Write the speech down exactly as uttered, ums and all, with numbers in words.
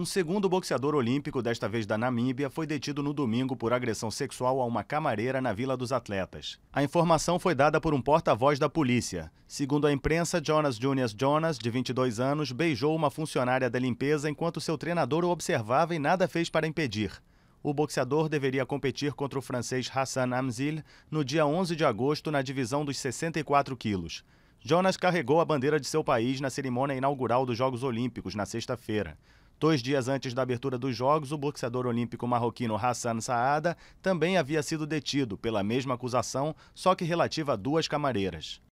Um segundo boxeador olímpico, desta vez da Namíbia, foi detido no domingo por agressão sexual a uma camareira na Vila dos Atletas. A informação foi dada por um porta-voz da polícia. Segundo a imprensa, Jonas Junias Jonas, de vinte e dois anos, beijou uma funcionária da limpeza enquanto seu treinador o observava e nada fez para impedir. O boxeador deveria competir contra o francês Hassan Amzil no dia onze de agosto na divisão dos sessenta e quatro quilos. Jonas carregou a bandeira de seu país na cerimônia inaugural dos Jogos Olímpicos, na sexta-feira. Dois dias antes da abertura dos Jogos, o boxeador olímpico marroquino Hassan Saada também havia sido detido pela mesma acusação, só que relativa a duas camareiras.